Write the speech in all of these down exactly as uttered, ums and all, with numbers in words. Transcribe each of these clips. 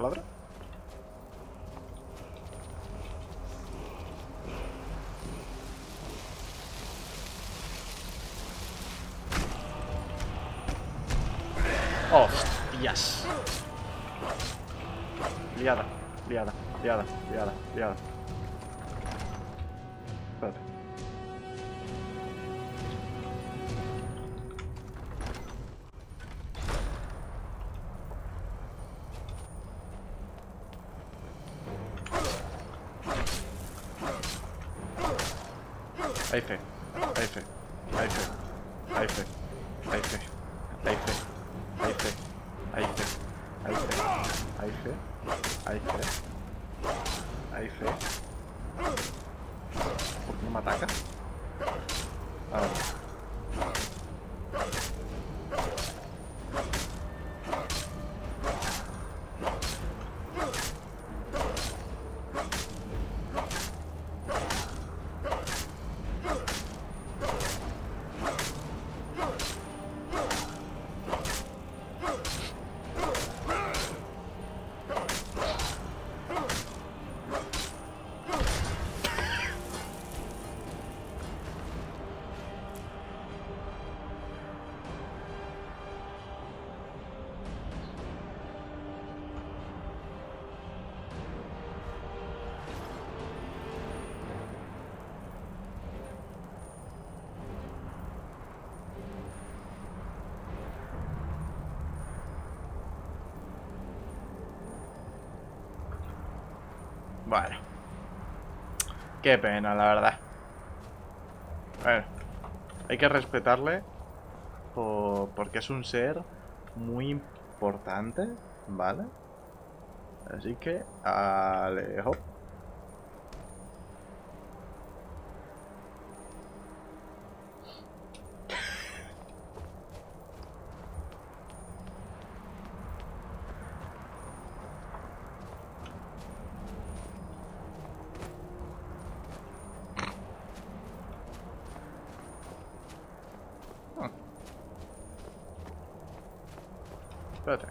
palabra? ¡Hostias! Liada, liada, liada, liada, liada. Espérate. AIFE, AIFE, AIFE, AIFE, AIFE, AIFE, AIFE, AIFE, AIFE, AIFE, AIFE, AIFE. ¿Por qué no me ataca? A ver. Bueno, qué pena, la verdad. Bueno, hay que respetarle por... porque es un ser muy importante, ¿vale? Así que, alejo. Espérate.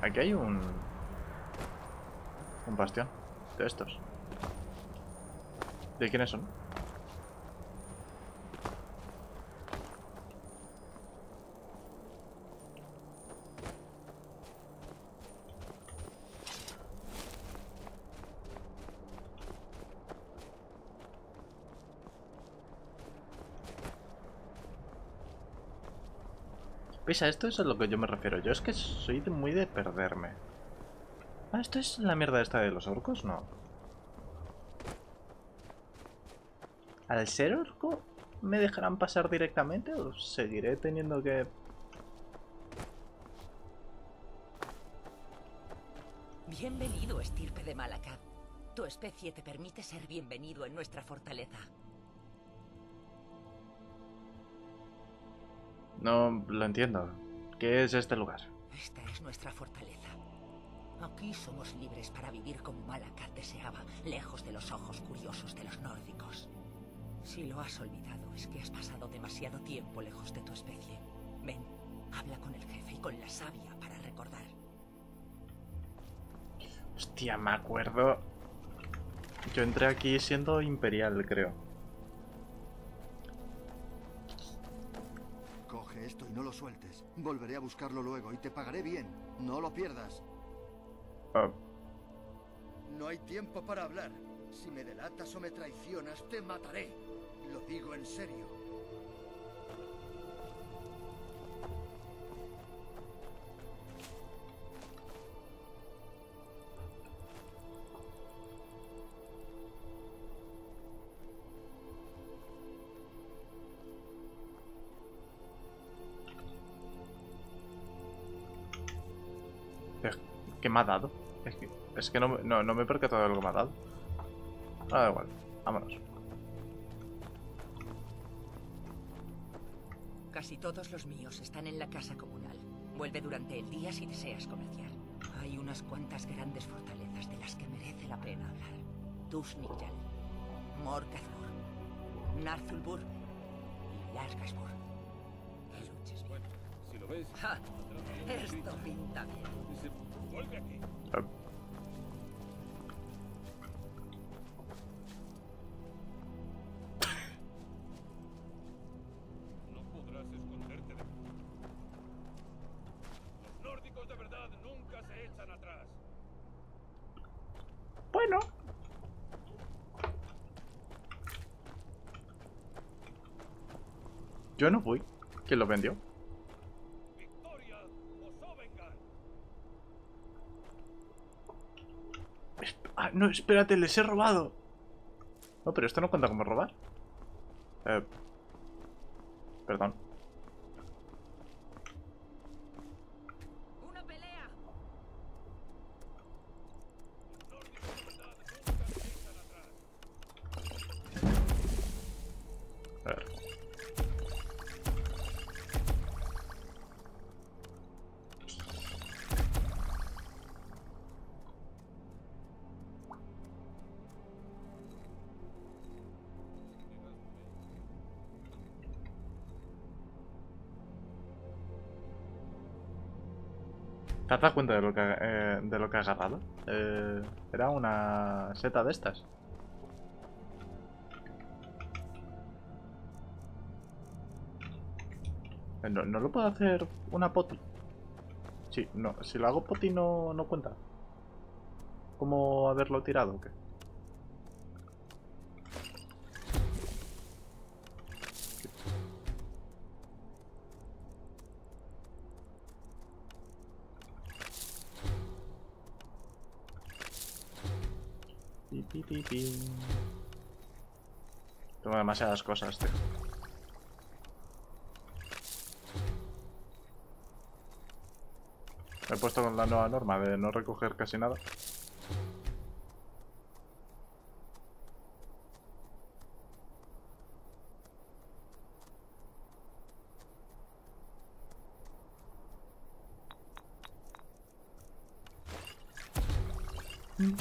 Aquí hay un... un bastión de estos. ¿De quiénes son? ¿Veis? A esto es a lo que yo me refiero. Yo es que soy muy de perderme. Ah, ¿esto es la mierda esta de los orcos? No. ¿Al ser orco me dejarán pasar directamente o seguiré teniendo que...? Bienvenido, estirpe de Malacar. Tu especie te permite ser bienvenido en nuestra fortaleza. No lo entiendo. ¿Qué es este lugar? Esta es nuestra fortaleza. Aquí somos libres para vivir como Malacar deseaba, lejos de los ojos curiosos de los nórdicos. Si lo has olvidado, es que has pasado demasiado tiempo lejos de tu especie. Ven, habla con el jefe y con la sabia para recordar. Hostia, me acuerdo. Yo entré aquí siendo imperial, creo. Esto y no lo sueltes. Volveré a buscarlo luego y te pagaré bien. No lo pierdas. Oh. No hay tiempo para hablar. Si me delatas o me traicionas, te mataré. Lo digo en serio. Que me ha dado. Es que, es que no, no, no me he percatado de lo que me ha dado. Ahora da igual. Vámonos. Casi todos los míos están en la casa comunal. Vuelve durante el día si deseas comerciar. Hay unas cuantas grandes fortalezas de las que merece la pena hablar. Dushnigjal, Morkazmur, Narzulbur y Largasbur. Bueno, si lo ves... Ja, esto pinta bien. Vuelve aquí. Yo no fui. ¿Quién los vendió? Victoria, ah, no, espérate, les he robado. No, pero esto no cuenta como robar. Eh, perdón. Una pelea. A ver. ¿Te has dado cuenta de lo que, eh, de lo que ha agarrado? Eh, era una seta de estas. Eh, no, ¿no lo puedo hacer una poti? Sí, no. Si lo hago poti no, no cuenta. ¿Cómo haberlo tirado o qué? Tengo demasiadas cosas, tío. Me he puesto con la nueva norma de no recoger casi nada. Mm.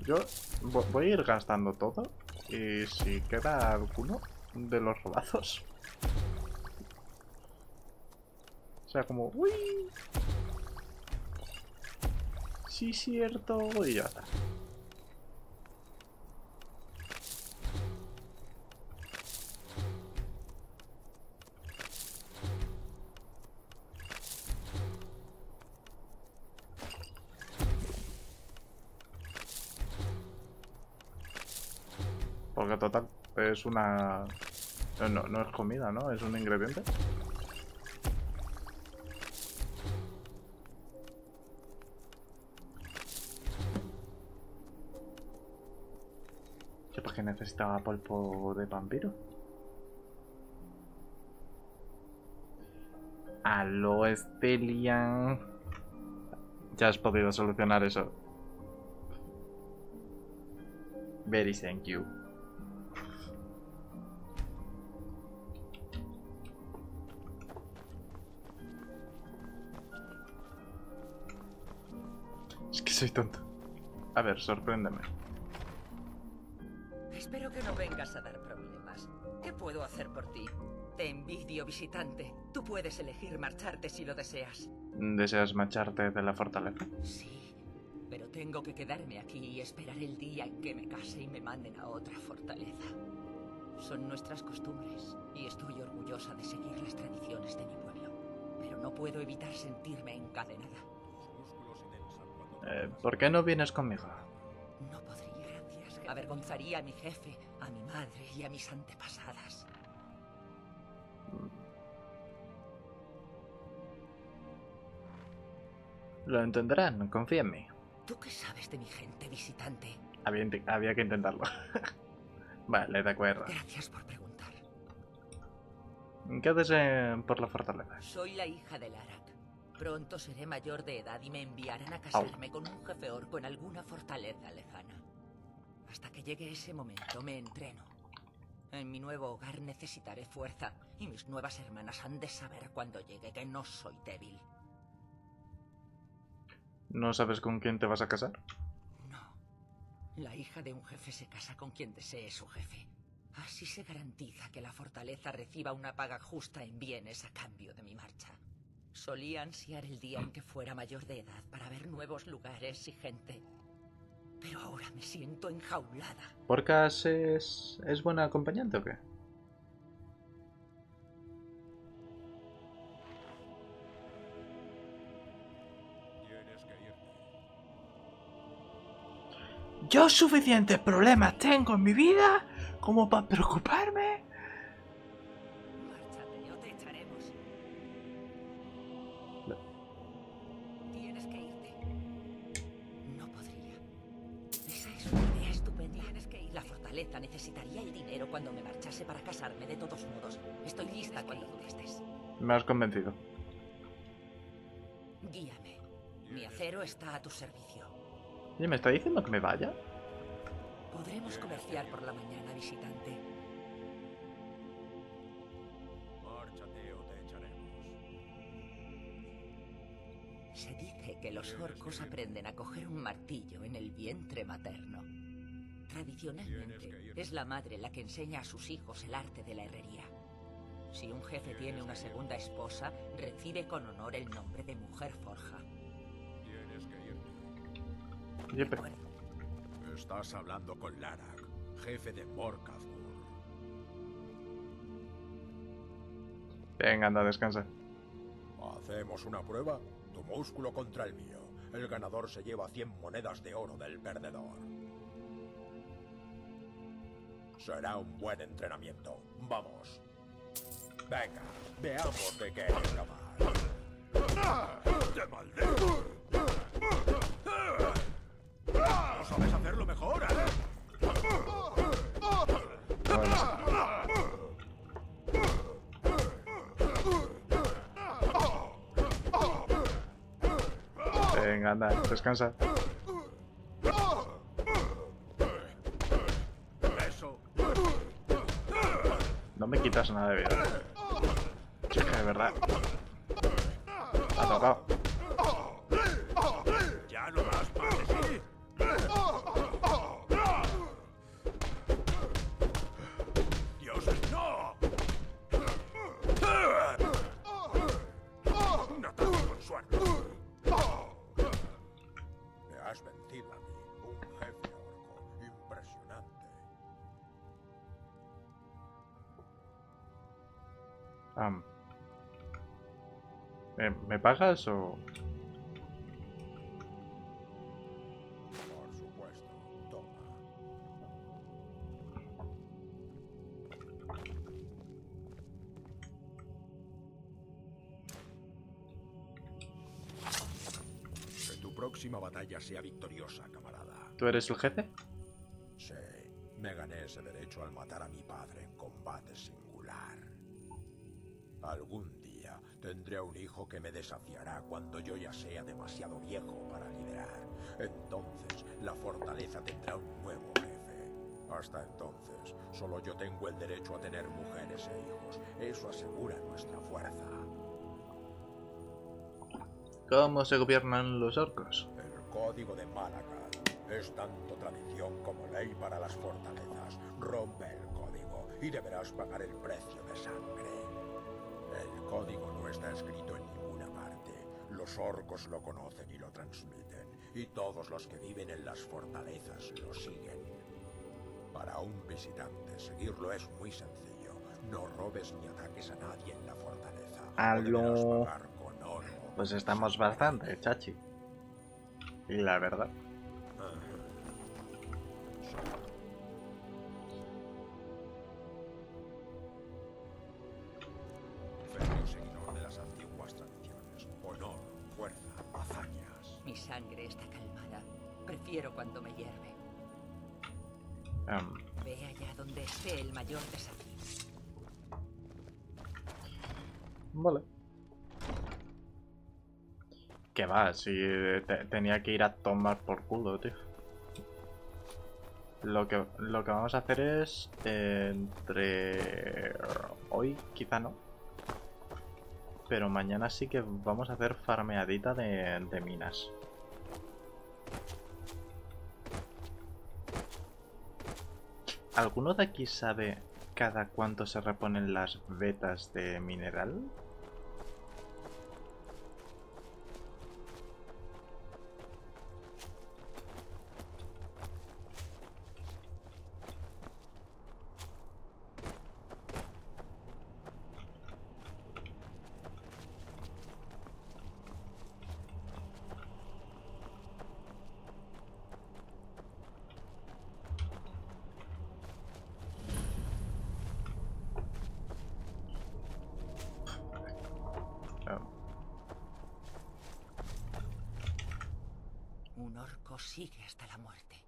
Yo voy a ir gastando todo y si queda alguno de los robados. O sea, como... ¡Uy! Sí, cierto, y ya está. Porque total, es una... No, no es comida, ¿no? Es un ingrediente. Yo porque necesitaba polvo de vampiro. Aló, Estelian. Ya has podido solucionar eso. Very thank you. Soy tonto. A ver, sorpréndeme. Espero que no vengas a dar problemas. ¿Qué puedo hacer por ti? Te envidio, visitante. Tú puedes elegir marcharte si lo deseas. ¿Deseas marcharte de la fortaleza? Sí, pero tengo que quedarme aquí y esperar el día en que me case y me manden a otra fortaleza. Son nuestras costumbres y estoy orgullosa de seguir las tradiciones de mi pueblo. Pero no puedo evitar sentirme encadenada. Eh, ¿Por qué no vienes conmigo? No podría, gracias. Avergonzaría a mi jefe, a mi madre y a mis antepasadas. Lo entenderán, confía en mí. ¿Tú qué sabes de mi gente, visitante? Había, había que intentarlo. Vale, de acuerdo. Gracias por preguntar. ¿Qué haces eh, por la fortaleza? Soy la hija de Larak. Pronto seré mayor de edad y me enviarán a casarme con un jefe orco en alguna fortaleza lejana. Hasta que llegue ese momento me entreno. En mi nuevo hogar necesitaré fuerza y mis nuevas hermanas han de saber cuando llegue que no soy débil. ¿No sabes con quién te vas a casar? No. La hija de un jefe se casa con quien desee su jefe. Así se garantiza que la fortaleza reciba una paga justa en bienes a cambio de mi marcha. Solía ansiar el día en que fuera mayor de edad para ver nuevos lugares y gente. Pero ahora me siento enjaulada. ¿Porcas es, es buena acompañante o qué? Yo suficientes problemas tengo en mi vida como para preocuparme. Márchate, no te echaremos. No. Tienes que irte. No podría. Esa es una idea estupenda. Tienes que ir. La fortaleza necesitaría el dinero cuando me marchase para casarme. De todos modos, estoy lista cuando tú estés. Me has convencido. Guíame. Mi acero está a tu servicio. ¿Y me está diciendo que me vaya? Podremos comerciar por la mañana, visitante. Márchate o te echaremos. Se dice que los orcos aprenden a coger un martillo en el vientre materno. Tradicionalmente, es la madre la que enseña a sus hijos el arte de la herrería. Si un jefe tiene una segunda esposa, recibe con honor el nombre de mujer forja. Yepe. Estás hablando con Larak, jefe de Morkazmur. Venga, anda, descansa. Hacemos una prueba. Tu músculo contra el mío. El ganador se lleva cien monedas de oro del perdedor. Será un buen entrenamiento. Vamos. Venga, veamos de qué eres capaz. ¡Te maldito! ¿Sabes hacerlo mejor, eh? Bueno. Venga, anda, descansa. Eso. No me quitas nada de vida. Chica, de verdad. Ha tocado. Um. Eh, ¿Me pagas o...? Por supuesto, toma. Que tu próxima batalla sea victoriosa, camarada. ¿Tú eres el jefe? Sí, me gané ese derecho al matar a mi padre en combate singular. Algún día tendré un hijo que me desafiará cuando yo ya sea demasiado viejo para liderar. Entonces, la fortaleza tendrá un nuevo jefe. Hasta entonces, solo yo tengo el derecho a tener mujeres e hijos. Eso asegura nuestra fuerza. ¿Cómo se gobiernan los orcos? El código de Malacar es tanto tradición como ley para las fortalezas. Rompe el código y deberás pagar el precio de sangre. El código no está escrito en ninguna parte. Los orcos lo conocen y lo transmiten. Y todos los que viven en las fortalezas lo siguen. Para un visitante, seguirlo es muy sencillo. No robes ni ataques a nadie en la fortaleza. ¡Aló! Pues estamos bastante, chachi. Y la verdad. Seguidor de las antiguas tradiciones. Honor, fuerza, hazañas. Mi sangre está calmada. Prefiero cuando me hierve. Um. Ve allá donde esté el mayor desafío. Vale. ¿Qué va? Si te, tenía que ir a tomar por culo, tío. Lo que, lo que vamos a hacer es... Eh, entre... Hoy quizá no. Pero mañana sí que vamos a hacer farmeadita de, de minas. ¿Alguno de aquí sabe cada cuánto se reponen las vetas de mineral? Sigue hasta la muerte.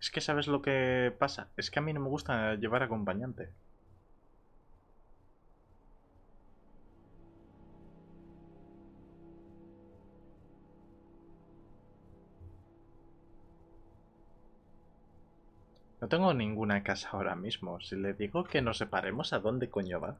Es que sabes lo que pasa. Es que a mí no me gusta llevar acompañante. No tengo ninguna casa ahora mismo. Si le digo que nos separemos, ¿a dónde coño va?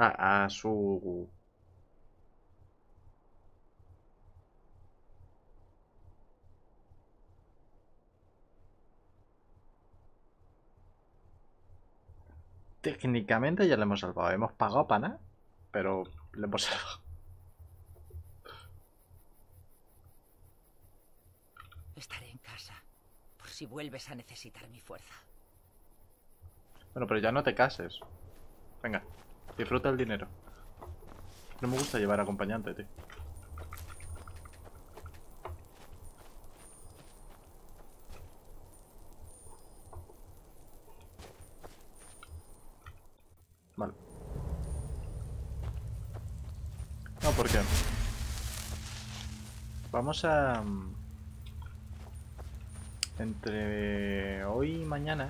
Ah, a su... Técnicamente ya le hemos salvado. Hemos pagado para nada, pero le hemos salvado. Estaré en casa, por si vuelves a necesitar mi fuerza. Bueno, pero ya no te cases. Venga. Disfruta el dinero. No me gusta llevar acompañante, tío. Vale. No, ¿por qué? Vamos a... Entre hoy y mañana...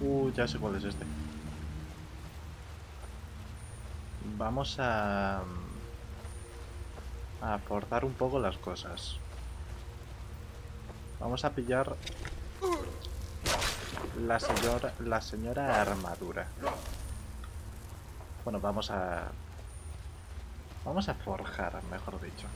Uh, ya sé cuál es este. Vamos a... a forzar un poco las cosas. Vamos a pillar la señora, la señora armadura. Bueno, vamos a... vamos a forjar, mejor dicho.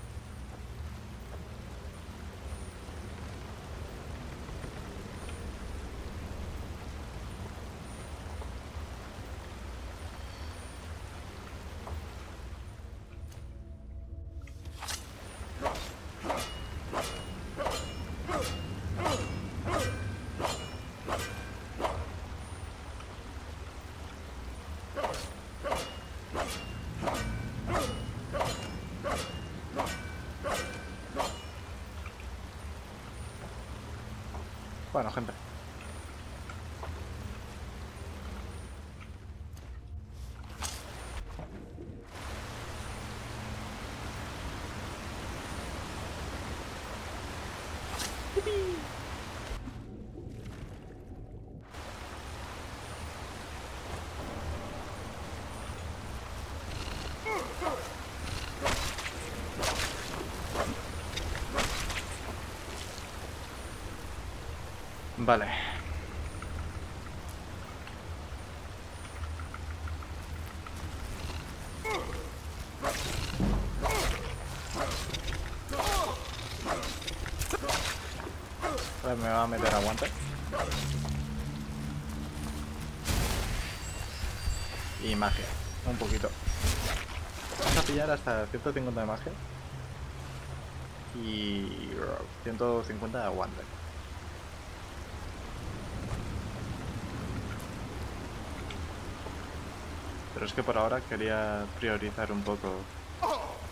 Bueno, gente. Vale. Ahora me va a meter aguante. Y magia, un poquito. Vamos a pillar hasta ciento cincuenta de magia. Y ciento cincuenta de aguante. Pero es que por ahora quería priorizar un poco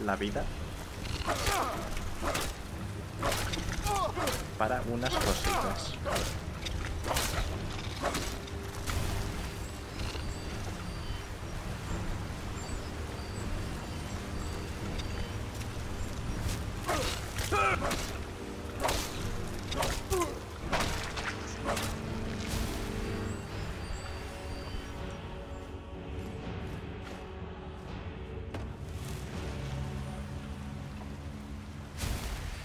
la vida para unas cositas.